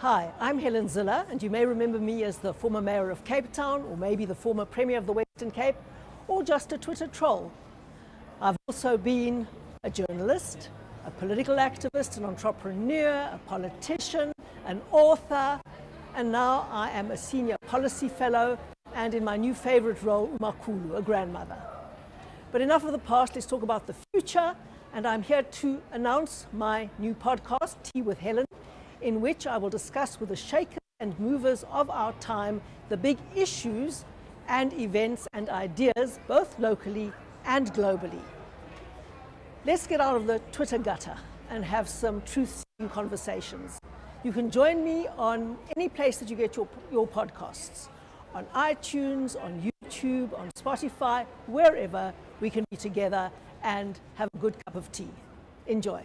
Hi, I'm Helen Zille, and you may remember me as the former mayor of Cape Town, or maybe the former premier of the Western Cape, or just a Twitter troll. I've also been a journalist, a political activist, an entrepreneur, a politician, an author, and now I am a senior policy fellow, and in my new favorite role, uMkhulu, a grandmother. But enough of the past, let's talk about the future, and I'm here to announce my new podcast, Tea with Helen, in which I will discuss with the shakers and movers of our time the big issues and events and ideas, both locally and globally. Let's get out of the Twitter gutter and have some truth-seeking conversations. You can join me on any place that you get your podcasts, on iTunes, on YouTube, on Spotify, wherever we can be together and have a good cup of tea. Enjoy.